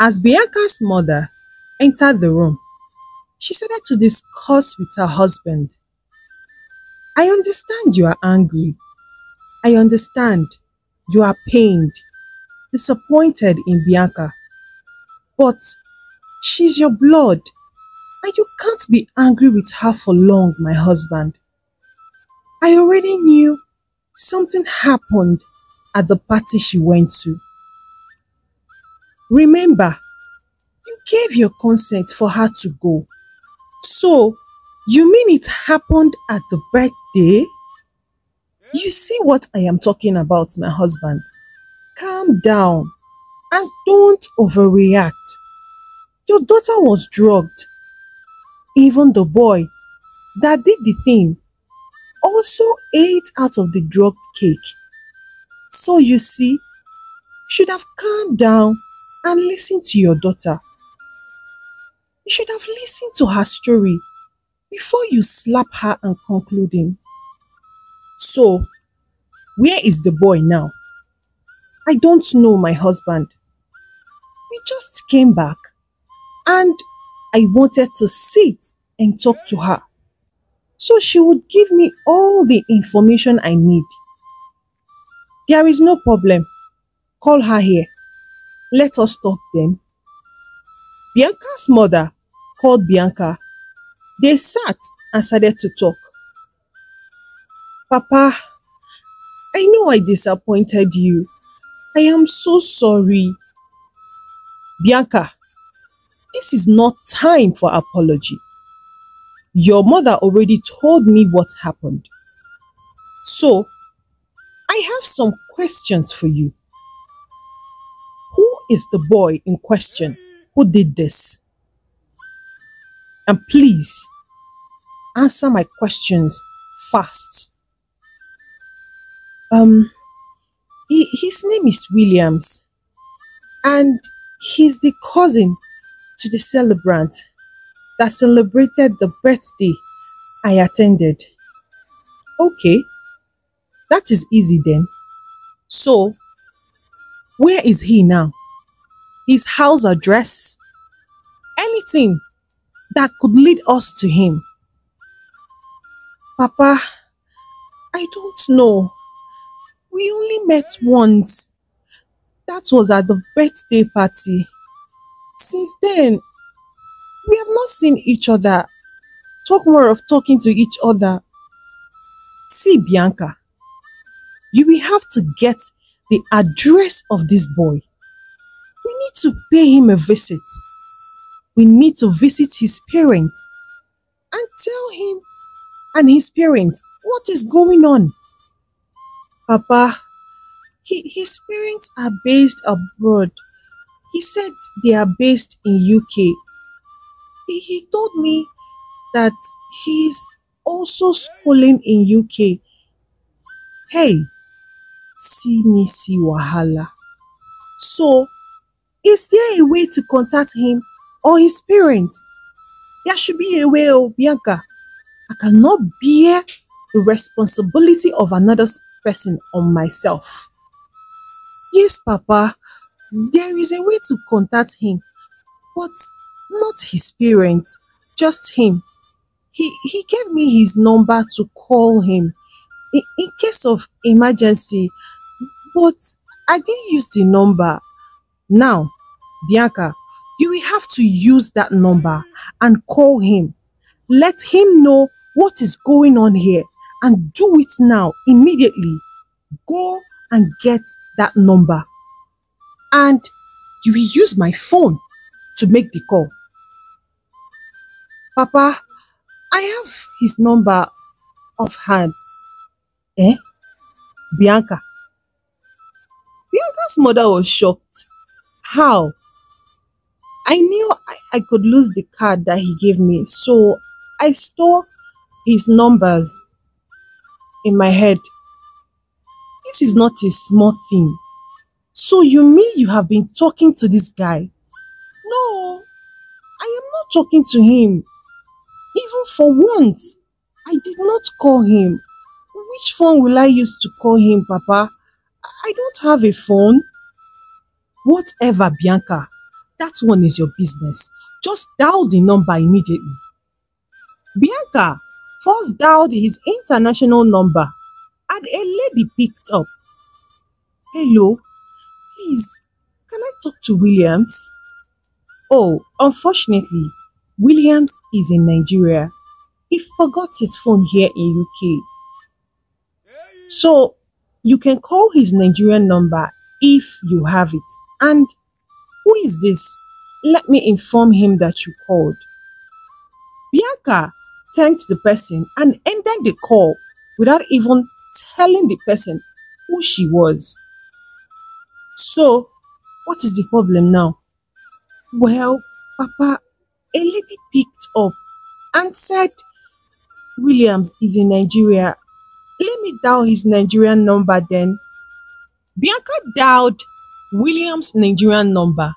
As Bianca's mother entered the room, she started to discuss with her husband. I understand you are angry. I understand you are pained, disappointed in Bianca. But she's your blood, and you can't be angry with her for long, my husband. I already knew something happened at the party she went to. Remember, you gave your consent for her to go. So, you mean it happened at the birthday? You see what I am talking about, my husband. Calm down and don't overreact. Your daughter was drugged. Even the boy that did the thing also ate out of the drugged cake. So you see, you should have calmed down and listened to your daughter. You should have listened to her story before you slap her and conclude him. So, where is the boy now? I don't know, my husband. We just came back and I wanted to sit and talk to her so she would give me all the information I need. There is no problem. Call her here. Let us talk then. Bianca's mother called Bianca. They sat and started to talk. Papa, I know I disappointed you. I am so sorry. Bianca, this is not time for apology. Your mother already told me what happened. So, I have some questions for you. Who is the boy in question who did this? And please, answer my questions fast. His name is Williams, and he's the cousin to the celebrant that celebrated the birthday I attended. Okay, that is easy then. So, where is he now? His house address? Anything that could lead us to him? Papa, I don't know. We only met once. That was at the birthday party. Since then, we have not seen each other. Talk more of talking to each other. See, Bianca, you will have to get the address of this boy. We need to pay him a visit. We need to visit his parents and tell him and his parents what is going on. Papa, his parents are based abroad. He said they are based in UK. He told me that he's also schooling in UK. Hey, see me see wahala. So, is there a way to contact him or his parents? There should be a way, oh Bianca. I cannot bear the responsibility of another person on myself. Yes, Papa, there is a way to contact him, but not his parents, just him. He gave me his number to call him in case of emergency, but I didn't use the number. Now, Bianca, you will have to use that number and call him. Let him know what is going on here and do it now, immediately. Go and get that number. And you will use my phone to make the call. Papa, I have his number off hand. Eh? Bianca. Bianca's mother was shocked. How? I knew I could lose the card that he gave me, so I store his numbers in my head. This is not a small thing. So you mean you have been talking to this guy? No, I am not talking to him. Even for once, I did not call him. Which phone will I use to call him, Papa? I don't have a phone. Whatever, Bianca. that one is your business. Just dial the number immediately. Bianca first dialed his international number and a lady picked up. Hello, please, can I talk to Williams? Oh, unfortunately, Williams is in Nigeria. He forgot his phone here in UK. So, you can call his Nigerian number if you have it. And who is this? Let me inform him that you called. Bianca thanked the person and ended the call without even telling the person who she was. So, what is the problem now? Well, Papa, a lady picked up and said Williams is in Nigeria. Let me dial his Nigerian number then. Bianca dialed Williams' Nigerian number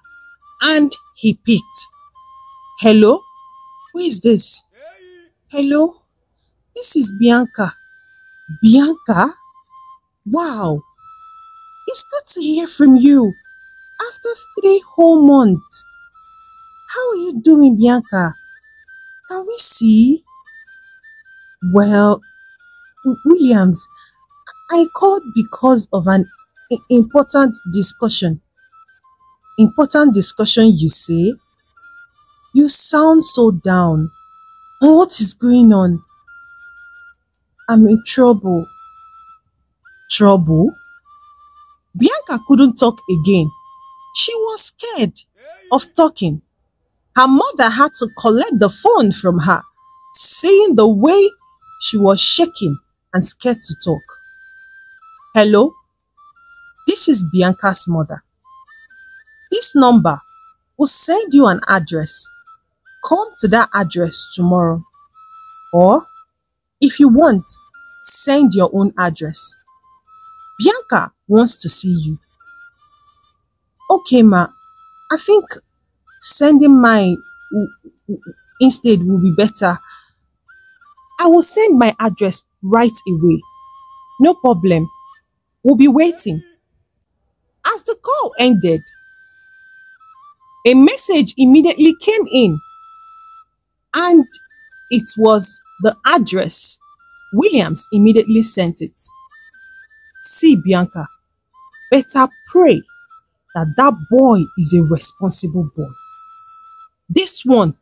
and he picked. Hello? Who is this? Hello? This is Bianca. Bianca? Wow! It's good to hear from you after 3 whole months. How are you doing, Bianca? Can we see? Well, Williams, I called because of an important discussion. Important discussion, you say? You sound so down. What is going on? I'm in trouble. Trouble? Bianca couldn't talk again. She was scared of talking. Her mother had to collect the phone from her, seeing the way she was shaking and scared to talk. Hello? This is Bianca's mother. This number will send you an address. Come to that address tomorrow. Or, if you want, send your own address. Bianca wants to see you. Okay, ma. I think sending mine instead will be better. I will send my address right away. No problem. We'll be waiting. As the call ended, a message immediately came in, and it was the address. Williams immediately sent it. See, Bianca, better pray that that boy is a responsible boy. This one,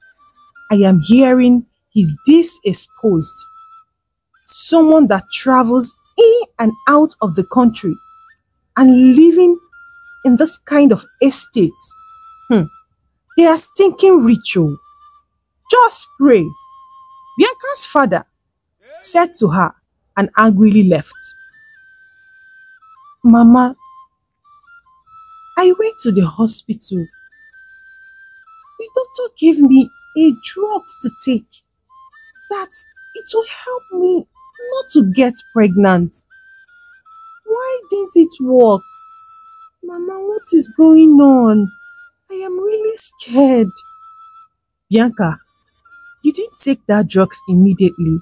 I am hearing, is disexposed. Someone that travels in and out of the country and living in this kind of estate. They are stinking ritual. Just pray. Bianca's father said to her and angrily left. Mama, I went to the hospital. The doctor gave me a drug to take that it will help me not to get pregnant. Why didn't it work? Mama, what is going on? I am really scared. Bianca, you didn't take that drugs immediately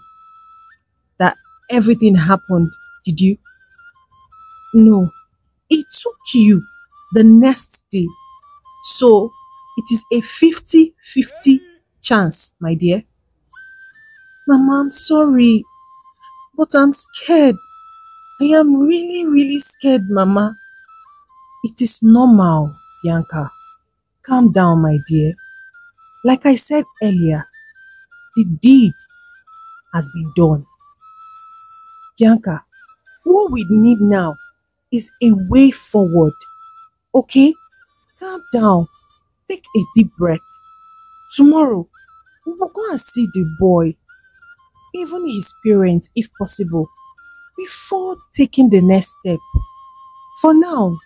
that everything happened, did you? No, it took you the next day. So, it is a 50-50 chance, my dear. Mama, I'm sorry, but I'm scared. I am really, really scared, Mama. It is normal, Bianca. Calm down, my dear. Like I said earlier, the deed has been done. Bianca, what we need now is a way forward. Okay? Calm down. Take a deep breath. Tomorrow, we will go and see the boy, even his parents, if possible, before taking the next step. For now,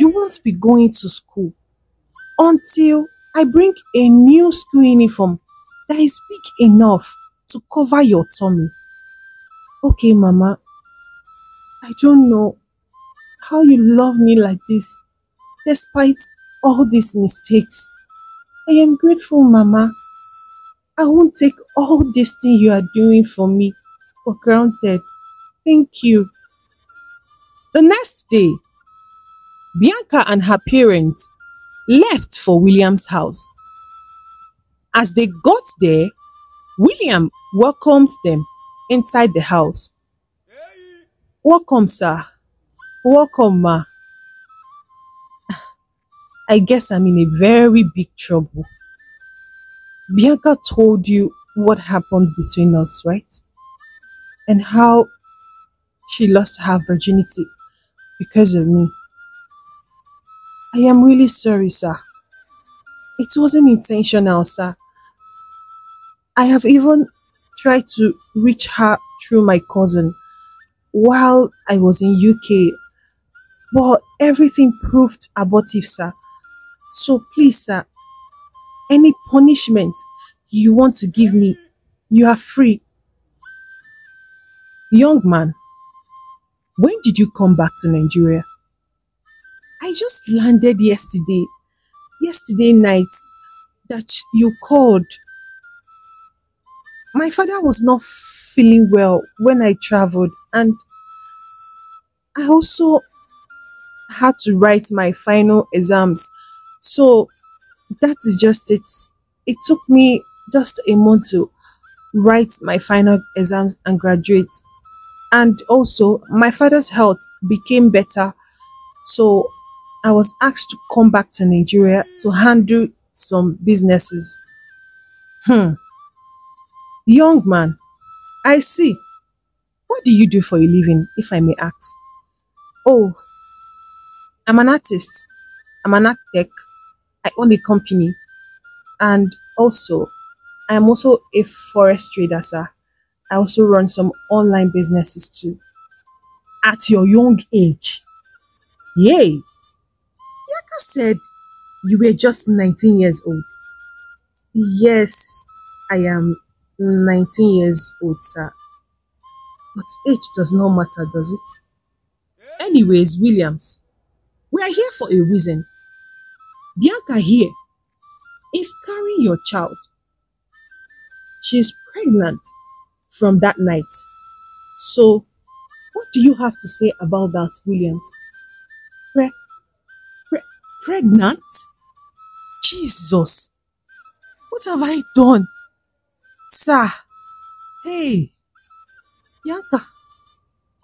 you won't be going to school until I bring a new school uniform that is big enough to cover your tummy. Okay, Mama, I don't know how you love me like this, despite all these mistakes. I am grateful, Mama. I won't take all this thing you are doing for me for granted. Thank you. The next day, Bianca and her parents left for William's house. As they got there, William welcomed them inside the house. "Welcome, sir. Welcome, ma. I guess I'm in a very big trouble. Bianca told you what happened between us, right? And how she lost her virginity because of me. I am really sorry, sir. It wasn't intentional, sir. I have even tried to reach her through my cousin while I was in UK, but everything proved abortive, sir. So please, sir, any punishment you want to give me, you are free." "Young man, when did you come back to Nigeria?" "I just landed yesterday night that you called. My father was not feeling well when I traveled, and I also had to write my final exams. So that is just it. It took me just a month to write my final exams and graduate. And also, my father's health became better, so I was asked to come back to Nigeria to handle some businesses." "Young man, I see. What do you do for a living, if I may ask?" "Oh, I'm an artist. I'm an architect. I own a company. And also, I'm also a forest trader, sir. I also run some online businesses too." "At your young age?" "Yay. Yaka said you were just 19 years old." "Yes, I am 19 years old, sir. But age does not matter, does it? Anyways, Williams, we are here for a reason. Bianca here is carrying your child. She is pregnant from that night. So, what do you have to say about that, Williams?" Pregnant? Jesus! What have I done? Sir, hey, Bianca,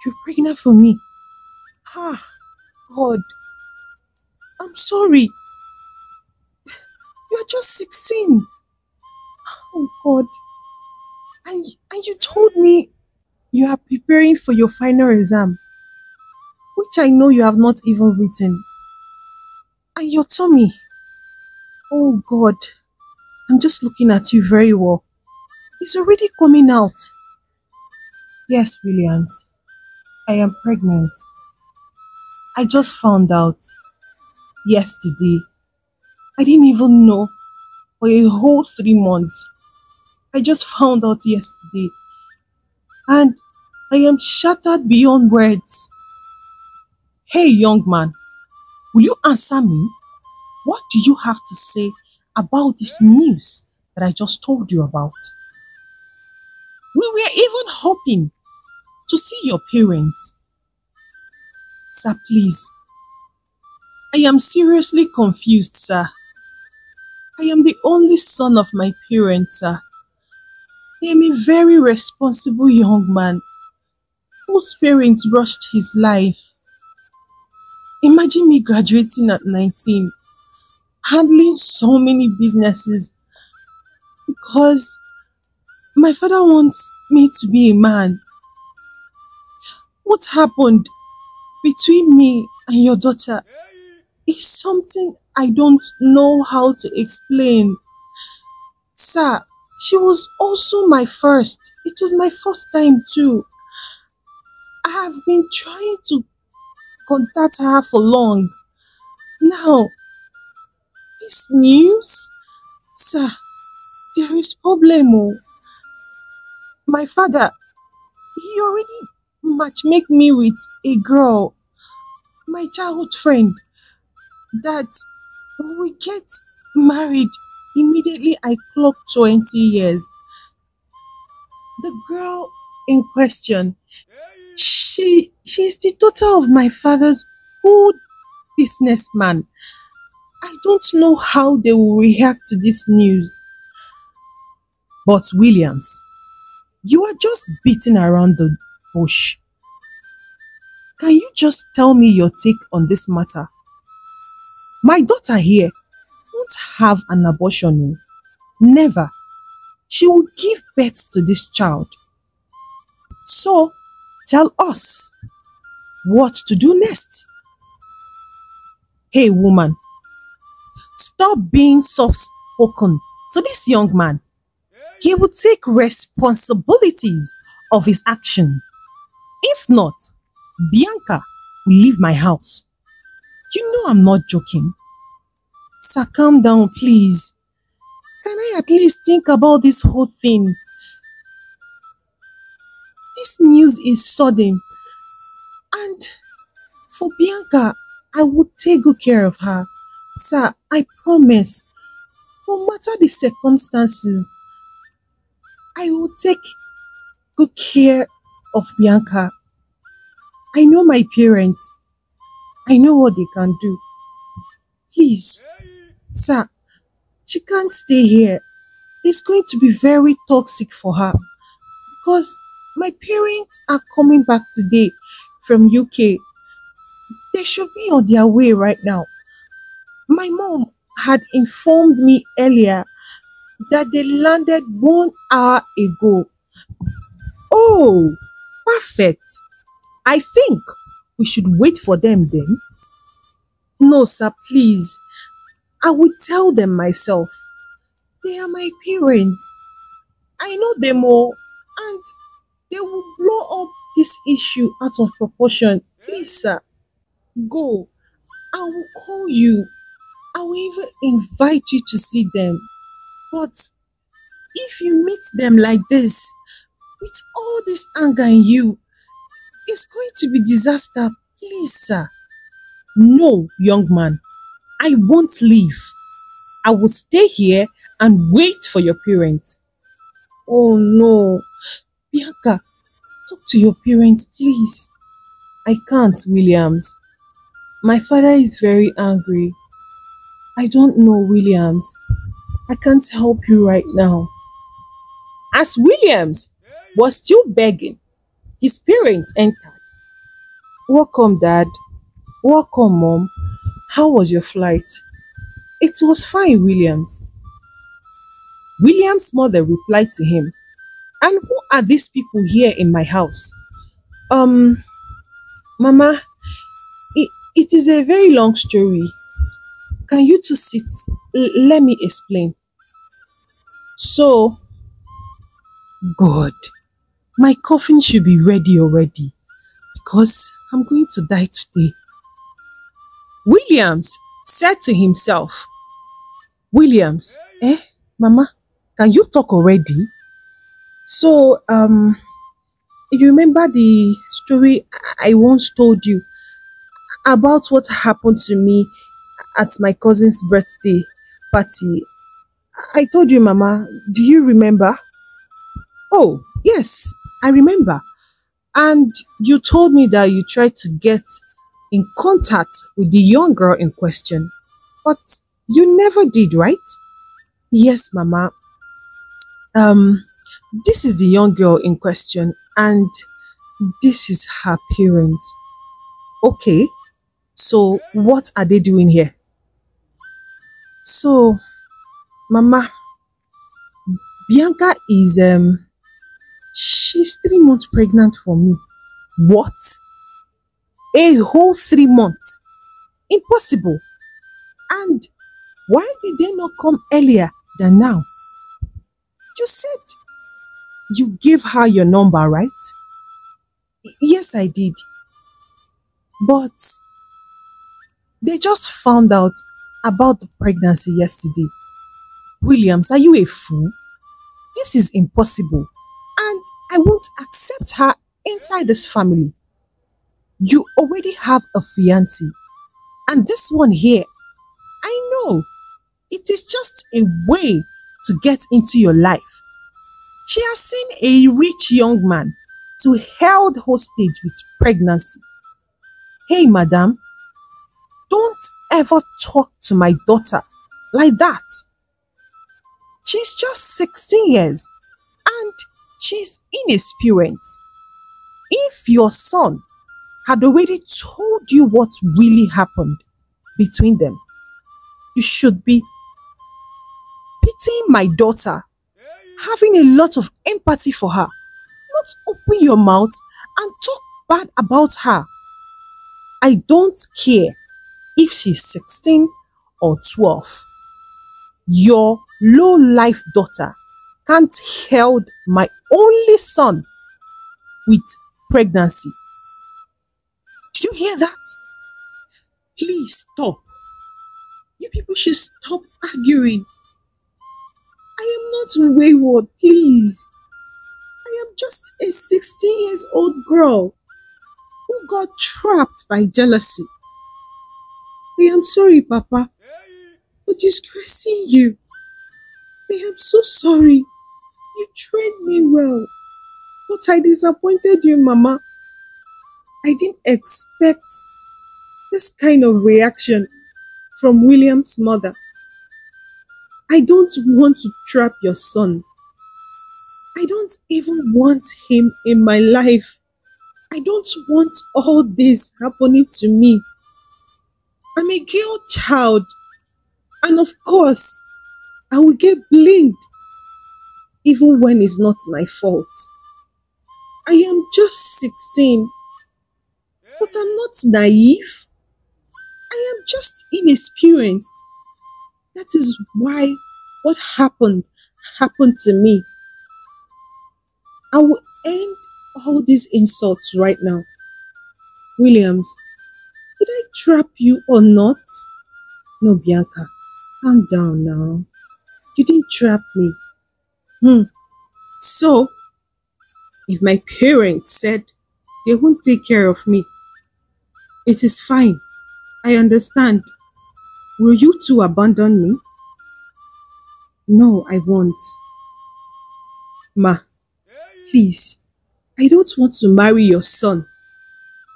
you're pregnant for me. Ah, God, I'm sorry. You're just 16. Oh, God. And you told me you are preparing for your final exam, which I know you have not even written. And your tummy. Oh, God. I'm just looking at you very well. It's already coming out." "Yes, Williams. I am pregnant. I just found out yesterday. I didn't even know for a whole 3 months. I just found out yesterday. And I am shattered beyond words." "Hey, young man. Will you answer me? What do you have to say about this news that I just told you about? We were even hoping to see your parents." "Sir, please. I am seriously confused, sir. I am the only son of my parents, sir. I am a very responsible young man whose parents rushed his life. Imagine me graduating at 19, handling so many businesses because my father wants me to be a man. What happened between me and your daughter is something I don't know how to explain. Sir, she was also my first. It was my first time too. I have been trying to contact her for long. Now, this news, sir, there is problem. My father, he already matchmake me with a girl, my childhood friend, that we get married immediately I clock 20 years. The girl in question, she is the daughter of my father's good businessman I don't know how they will react to this news. But Williams, you are just beating around the bush. Can you just tell me your take on this matter? My daughter here won't have an abortion. Never. She will give birth to this child. So, tell us what to do next. Hey, woman. Stop being soft-spoken to this young man. He will take responsibilities of his action. If not, Bianca will leave my house. You know I'm not joking. Sir, calm down, please. Can I at least think about this whole thing? This news is sudden. And for Bianca, I would take good care of her. Sir, I promise, no matter the circumstances, I will take good care of Bianca. I know my parents. I know what they can do. Please, sir, she can't stay here. It's going to be very toxic for her. Because my parents are coming back today from UK. They should be on their way right now. My mom had informed me earlier that they landed 1 hour ago. Oh, perfect. I think we should wait for them then. No, sir, please. I will tell them myself. They are my parents. I know them all, and they will blow up this issue out of proportion. Please, sir, go. I will call you. I will even invite you to see them. But if you meet them like this, with all this anger in you, it's going to be disaster. Please, sir. No, young man. I won't leave. I will stay here and wait for your parents. Oh, no. Bianca, talk to your parents, please. I can't, Williams. My father is very angry. I don't know, Williams. I can't help you right now. As Williams was still begging, his parents entered. Welcome, Dad. Welcome, Mom. How was your flight? It was fine, Williams. Williams' mother replied to him, and who are these people here in my house? Mama, it is a very long story. Can you two sit? Let me explain. So, God, my coffin should be ready already because I'm going to die today. Williams said to himself, Williams, Mama, can you talk already? So, you remember the story I once told you about what happened to me at my cousin's birthday party? I told you, Mama, do you remember? Oh, yes, I remember. And you told me that you tried to get in contact with the young girl in question, but you never did, right? Yes, Mama. This is the young girl in question, and this is her parent. Okay, so what are they doing here? So, Mama, Bianca is, she's 3 months pregnant for me. What? A whole 3 months. Impossible. And why did they not come earlier than now? You said you gave her your number, right? Yes, I did. But they just found out about the pregnancy yesterday. Williams, are you a fool? This is impossible. And I won't accept her inside this family. You already have a fiancé. And this one here, I know, it is just a way to get into your life. She has seen a rich young man to held hostage with pregnancy. Hey, madam, don't ever talk to my daughter like that. She's just 16 years and she's inexperienced. If your son had already told you what really happened between them, you should be pitying my daughter, having a lot of empathy for her, not open your mouth and talk bad about her. I don't care if she's 16 or 12. Your low-life daughter can't hold my only son with pregnancy. Did you hear that? Please stop. You people should stop arguing. I am not wayward, please. I am just a 16-year-old girl who got trapped by jealousy. I am sorry, Papa, for disgracing you. I am so sorry. You trained me well, but I disappointed you, Mama. I didn't expect this kind of reaction from William's mother. I don't want to trap your son. I don't even want him in my life. I don't want all this happening to me. I'm a girl child, and of course, I will get blamed, even when it's not my fault. I am just 16, but I'm not naive. I am just inexperienced. That is why what happened to me. I will end all these insults right now. Williams, did I trap you or not? No, Bianca, calm down now. You didn't trap me. So, if my parents said they won't take care of me, it is fine. I understand. Will you two abandon me? No, I won't. Ma, please, I don't want to marry your son.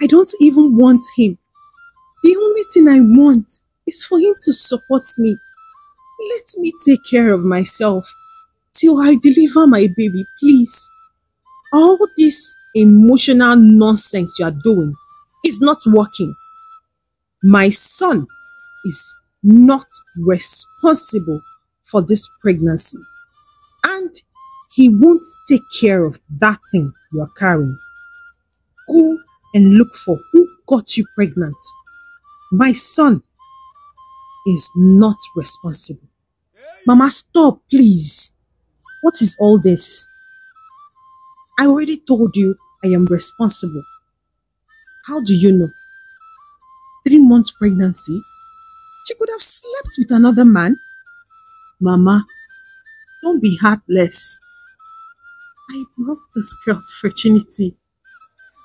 I don't even want him. The only thing I want is for him to support me. Let me take care of myself till I deliver my baby, please. All this emotional nonsense you are doing is not working. My son is not responsible for this pregnancy, and he won't take care of that thing you are carrying. Go and look for who got you pregnant. My son is not responsible. Mama, stop, please. What is all this? I already told you I am responsible. How do you know? 3 months pregnancy? She could have slept with another man. Mama, don't be heartless. I broke this girl's virginity.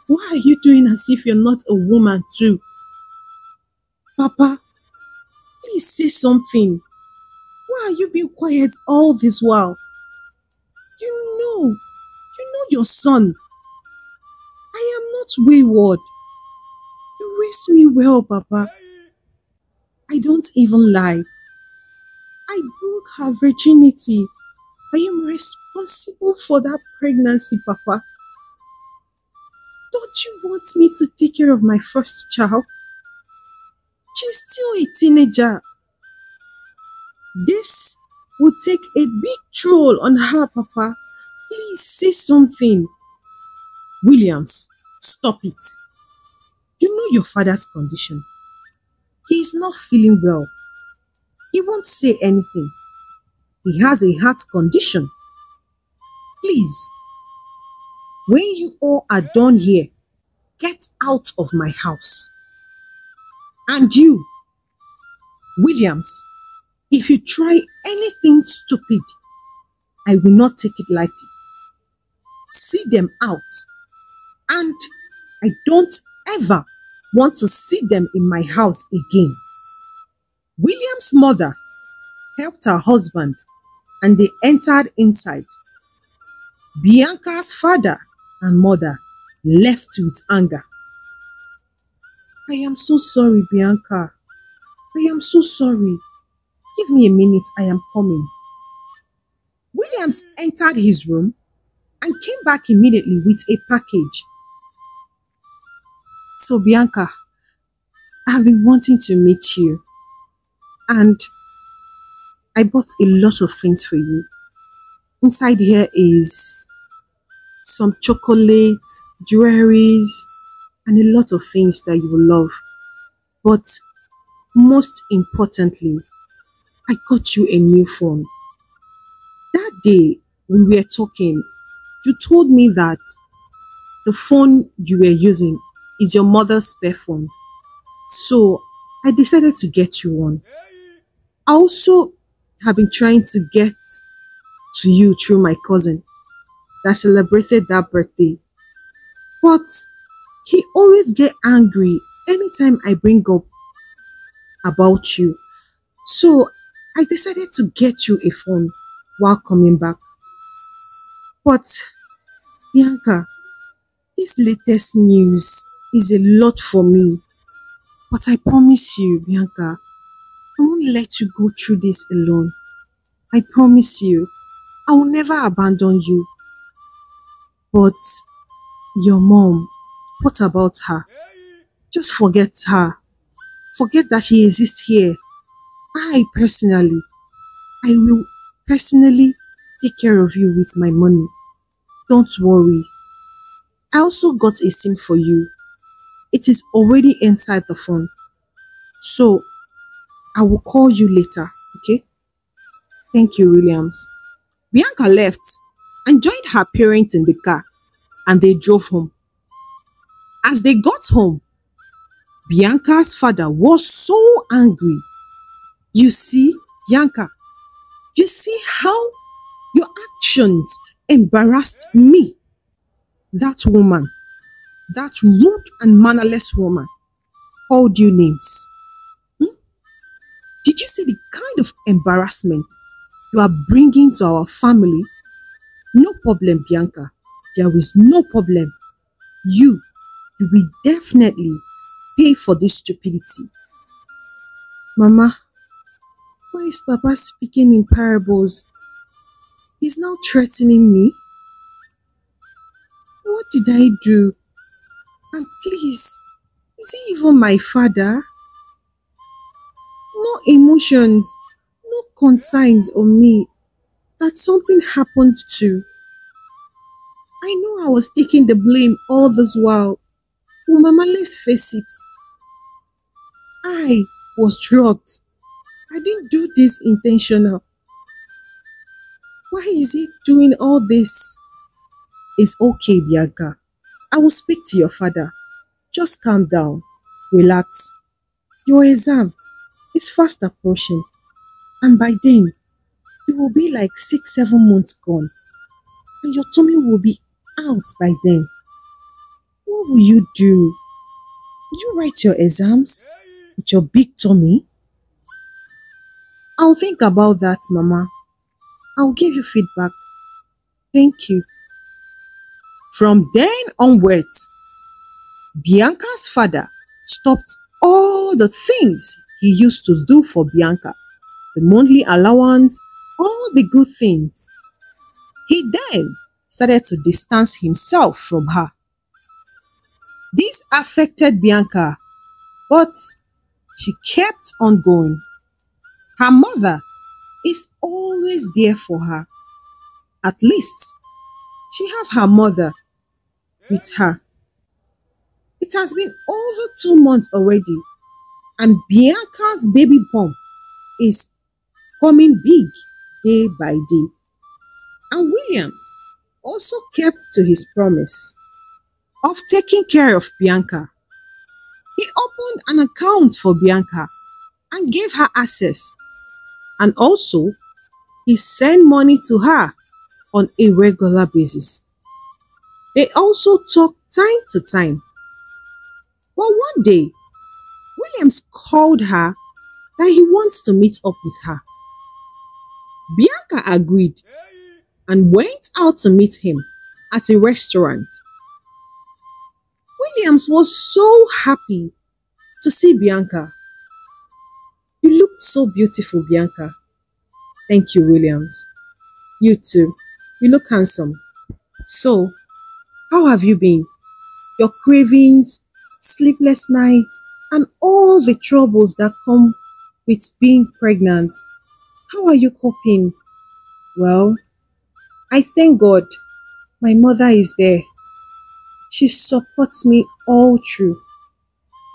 Why are you doing as if you're not a woman too? Papa, please say something. Why are you being quiet all this while? You know your son. I am not wayward. You raised me well, Papa. I don't even lie. I broke her virginity. I am responsible for that pregnancy, Papa. Don't you want me to take care of my first child? She's still a teenager. This will take a big toll on her, Papa. Please say something. Williams, stop it. You know your father's condition. He is not feeling well. He won't say anything. He has a heart condition. Please, when you all are done here, get out of my house. And you, Williams, if you try anything stupid, I will not take it lightly. See them out. And I don't ever want to see them in my house again. William's mother helped her husband and they entered inside. Bianca's father and mother left with anger. I am so sorry, Bianca. I am so sorry. Give me a minute, I am coming. Williams entered his room and came back immediately with a package. So Bianca, I've been wanting to meet you, and I bought a lot of things for you. Inside here is some chocolates, jewelries, and a lot of things that you will love. But most importantly, I got you a new phone. That day we were talking, you told me that the phone you were using is your mother's spare phone. So I decided to get you one. I also have been trying to get to you through my cousin that celebrated that birthday. But he always gets angry anytime I bring up about you. So I decided to get you a phone while coming back. But Bianca, this latest news is a lot for me. But I promise you, Bianca, I won't let you go through this alone. I promise you, I will never abandon you. But your mom, what about her? Just forget her. Forget that she exists here. I will personally take care of you with my money. Don't worry. I also got a SIM for you. It is already inside the phone. So I will call you later, okay? Thank you, Williams. Bianca left and joined her parents in the car, and they drove home. As they got home, Bianca's father was so angry. You see, Bianca, you see how your actions embarrassed me. That woman, that rude and mannerless woman, called you names. Did you see the kind of embarrassment you are bringing to our family? No problem, Bianca. There is no problem. You will definitely pay for this stupidity. Mama, why is Papa speaking in parables? He's now threatening me. What did I do? And please, is he even my father? No emotions, no concerns on me that something happened to. I know I was taking the blame all this while. Oh, Mama, let's face it. I was drugged. I didn't do this intentional. Why is he doing all this? It's okay, Bianca. I will speak to your father. Just calm down. Relax. Your exam is fast approaching, and by then you will be like 6-7 months gone, and your tummy will be out by then. What will you do? You write your exams with your big tummy? I'll think about that, Mama. I'll give you feedback. Thank you. From then onwards, Bianca's father stopped all the things he used to do for Bianca, the monthly allowance, all the good things. He then started to distance himself from her. This affected Bianca, but she kept on going. Her mother is always there for her. At least she has her mother with her. It has been over 2 months already, and Bianca's baby bump is coming big day by day. And Williams also kept to his promise of taking care of Bianca. He opened an account for Bianca and gave her access. And also, he sent money to her on a regular basis. They also talked time to time. But one day, Williams called her that he wants to meet up with her. Bianca agreed and went out to meet him at a restaurant. Williams was so happy to see Bianca. so beautiful, Bianca. Thank you, Williams. You too. You look handsome. So, how have you been? Your cravings, sleepless nights, and all the troubles that come with being pregnant. How are you coping? Well, I thank God. My mother is there. She supports me all through,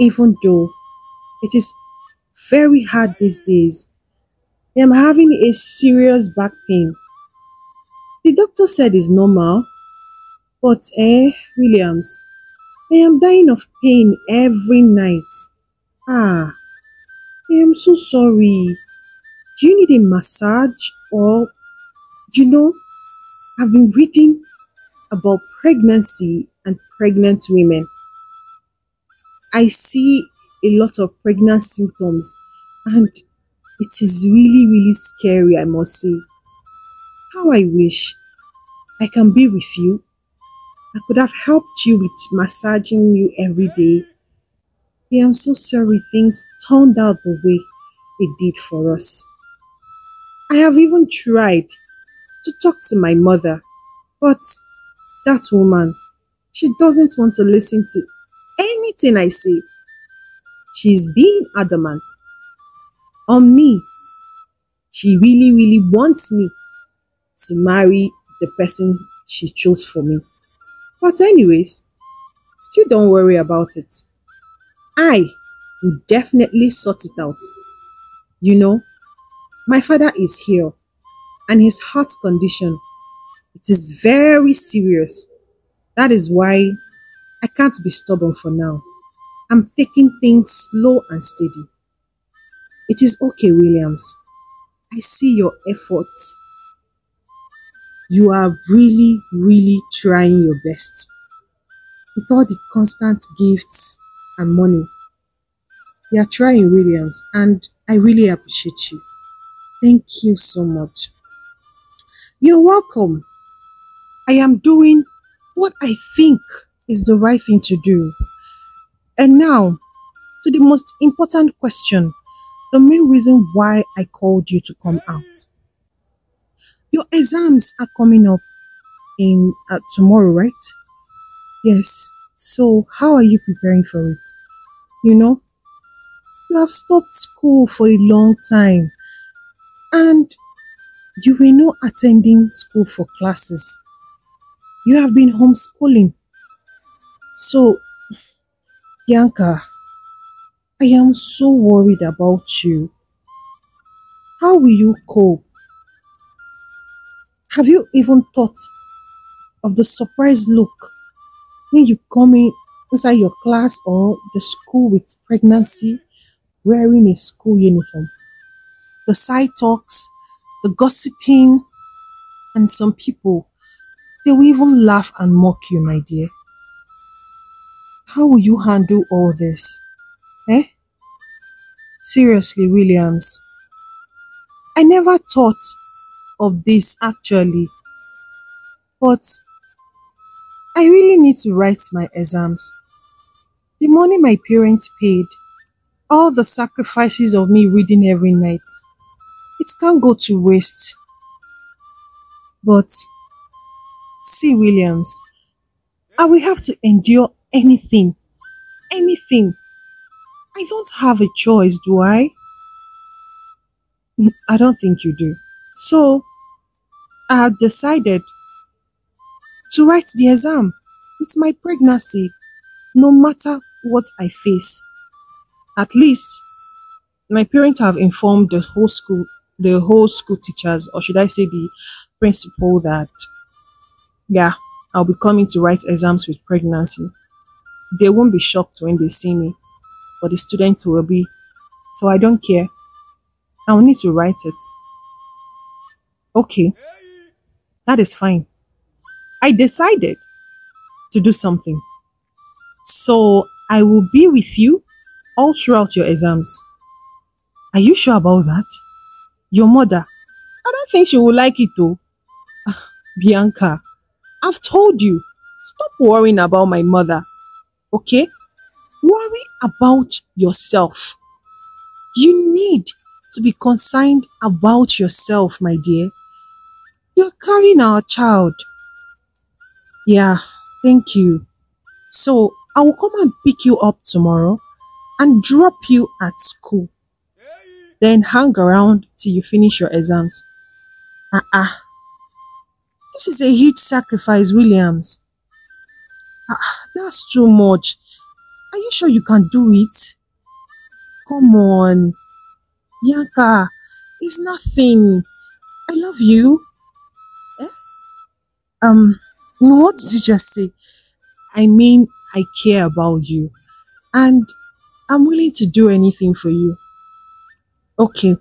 even though it is very hard these days. I am having a serious back pain. The doctor said it's normal, but Williams, I am dying of pain every night. Ah, I am so sorry. Do you need a massage? Or, you know, I've been reading about pregnancy and pregnant women. I see a lot of pregnant symptoms, and it is really, really scary, I must say. How I wish I can be with you. I could have helped you with massaging you every day. I am so sorry things turned out the way it did for us. I have even tried to talk to my mother, but that woman, she doesn't want to listen to anything I say. She's being adamant on me. She really, really wants me to marry the person she chose for me. But anyways, still don't worry about it. I will definitely sort it out. You know, my father is here, and his heart condition, it is very serious. That is why I can't be stubborn for now. I'm taking things slow and steady. It is okay, Williams. I see your efforts. You are really, really trying your best. With all the constant gifts and money, you are trying, Williams, and I really appreciate you. Thank you so much. You're welcome. I am doing what I think is the right thing to do. And now, to the most important question, the main reason why I called you to come out. Your exams are coming up in tomorrow, right? Yes. So, how are you preparing for it? You know, you have stopped school for a long time, and you were not attending school for classes. You have been homeschooling. So, Bianca, I am so worried about you. How will you cope? Have you even thought of the surprised look when you come in inside your class or the school with pregnancy wearing a school uniform? The side talks, the gossiping, and some people, they will even laugh and mock you, my dear. How will you handle all this? Seriously, Williams. I never thought of this actually. But I really need to write my exams. The money my parents paid, all the sacrifices of me reading every night, it can't go to waste. But see, Williams, I will have to endure anything. I don't have a choice, do I? I don't think you do. So, I have decided to write the exam with my pregnancy, no matter what I face. At least, my parents have informed the whole school teachers, or should I say the principal, that, yeah, I'll be coming to write exams with pregnancy. They won't be shocked when they see me, but the students will be. So I don't care. I will need to write it. Okay, that is fine. I decided to do something. So I will be with you all throughout your exams. Are you sure about that? Your mother, I don't think she will like it though. Bianca, I've told you, stop worrying about my mother. Okay? Worry about yourself. You need to be concerned about yourself, my dear. You're carrying our child. Yeah, thank you. So, I will come and pick you up tomorrow and drop you at school. Then hang around till you finish your exams. This is a huge sacrifice, Williams. That's too much. Are you sure you can do it? Come on. Bianca, it's nothing. I love you. Eh? What did you just say? I mean, I care about you. And I'm willing to do anything for you. Okay.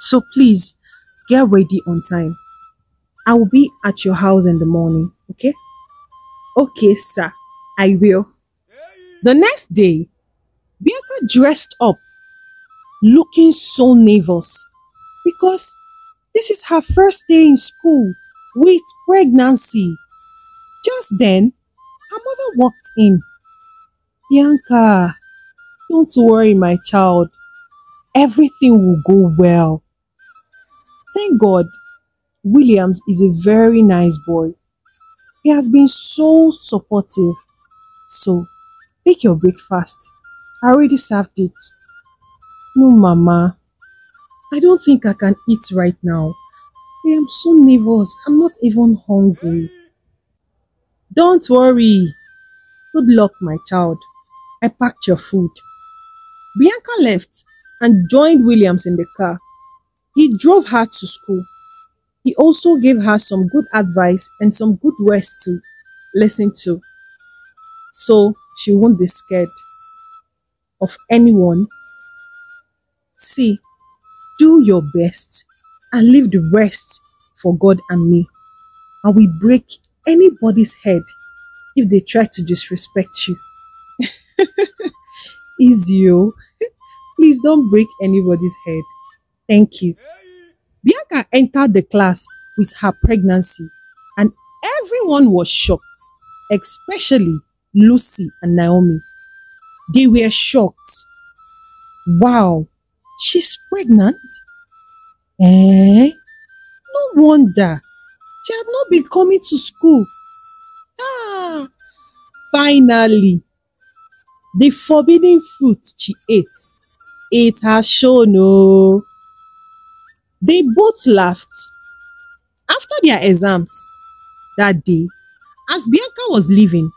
So please, get ready on time. I will be at your house in the morning, okay? Okay, sir. I will. The next day, Bianca dressed up, looking so nervous because this is her first day in school with pregnancy. Just then, her mother walked in. Bianca, don't worry, my child. Everything will go well. Thank God, Williams is a very nice boy. He has been so supportive. So, take your breakfast. I already served it. No, Mama. I don't think I can eat right now. I am so nervous. I'm not even hungry. Don't worry. Good luck, my child. I packed your food. Bianca left and joined Williams in the car. He drove her to school. He also gave her some good advice and some good words to listen to, so she won't be scared of anyone. See, do your best and leave the rest for God and me. I will break anybody's head if they try to disrespect you. Easy, oh. Please don't break anybody's head. Thank you. Bianca entered the class with her pregnancy and everyone was shocked, especially Lucy and Naomi. They were shocked. Wow, she's pregnant? No wonder. She had not been coming to school. Finally, the forbidden fruit she ate, it has shown. Oh. They both laughed. After their exams that day, as Bianca was leaving,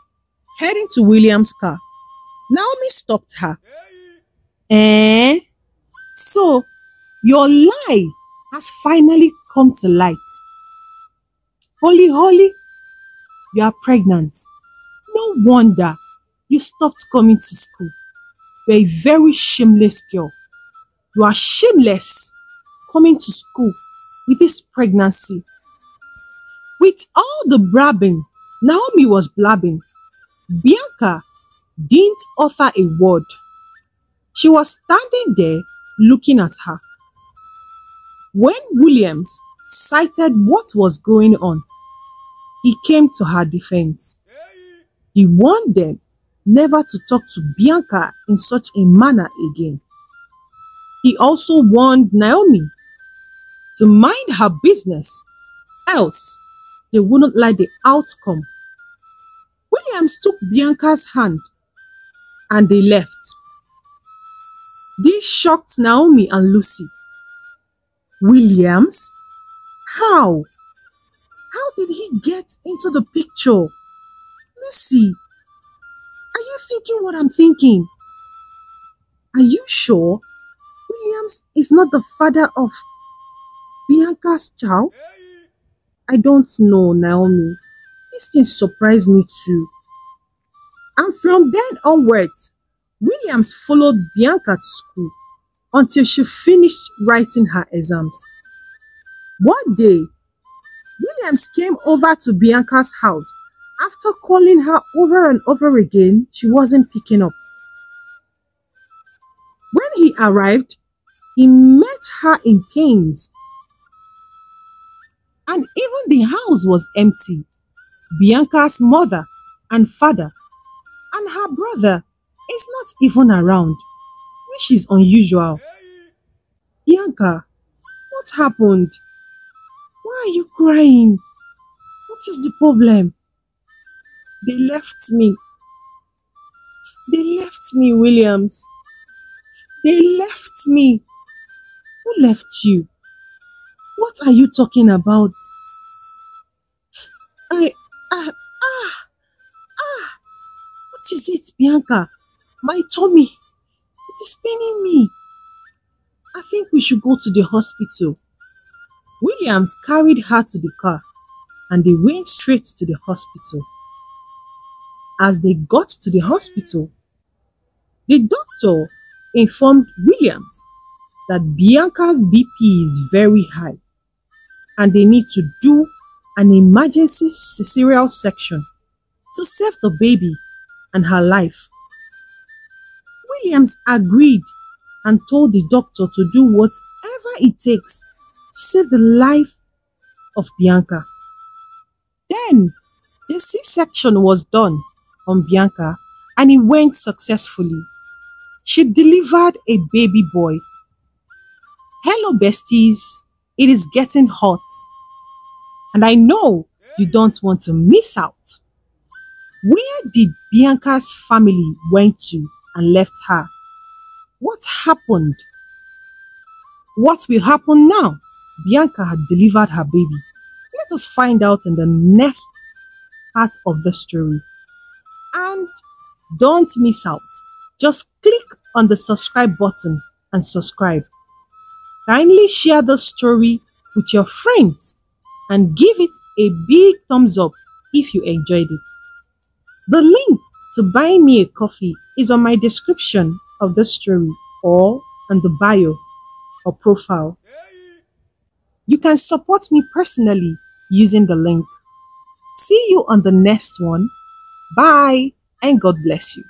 heading to William's car, Naomi stopped her. So, your lie has finally come to light. Holy, holy, you are pregnant. No wonder you stopped coming to school. You're a very shameless girl. You are shameless. Coming to school with this pregnancy. With all the blabbing Naomi was blabbing, Bianca didn't utter a word. She was standing there looking at her. When Williams cited what was going on, he came to her defense. He warned them never to talk to Bianca in such a manner again. He also warned Naomi to mind her business, else they wouldn't like the outcome. Williams took Bianca's hand and they left. This shocked Naomi and Lucy. Williams? How? How did he get into the picture? Lucy, are you thinking what I'm thinking? Are you sure Williams is not the father of Bianca's child? I don't know, Naomi. This thing surprised me too. And from then onwards, Williams followed Bianca to school until she finished writing her exams. One day, Williams came over to Bianca's house. After calling her over and over again, she wasn't picking up. When he arrived, he met her in pains. And even the house was empty. Bianca's mother and father and her brother is not even around, which is unusual. Bianca, what happened? Why are you crying? What is the problem? They left me. They left me, Williams. They left me. Who left you? What are you talking about? What is it, Bianca? My tummy. It is paining me. I think we should go to the hospital. Williams carried her to the car and they went straight to the hospital. As they got to the hospital, the doctor informed Williams that Bianca's BP is very high and they need to do an emergency cesarean section to save the baby and her life. Williams agreed and told the doctor to do whatever it takes to save the life of Bianca. Then the C-section was done on Bianca and it went successfully. She delivered a baby boy. Hello besties, it is getting hot and I know you don't want to miss out. Where did Bianca's family went to and left her? What happened? What will happen now? Bianca had delivered her baby. Let us find out in the next part of the story. And don't miss out. Just click on the subscribe button and subscribe. Kindly share the story with your friends and give it a big thumbs up if you enjoyed it. The link to buy me a coffee is on my description of the story or on the bio or profile. You can support me personally using the link. See you on the next one. Bye and God bless you.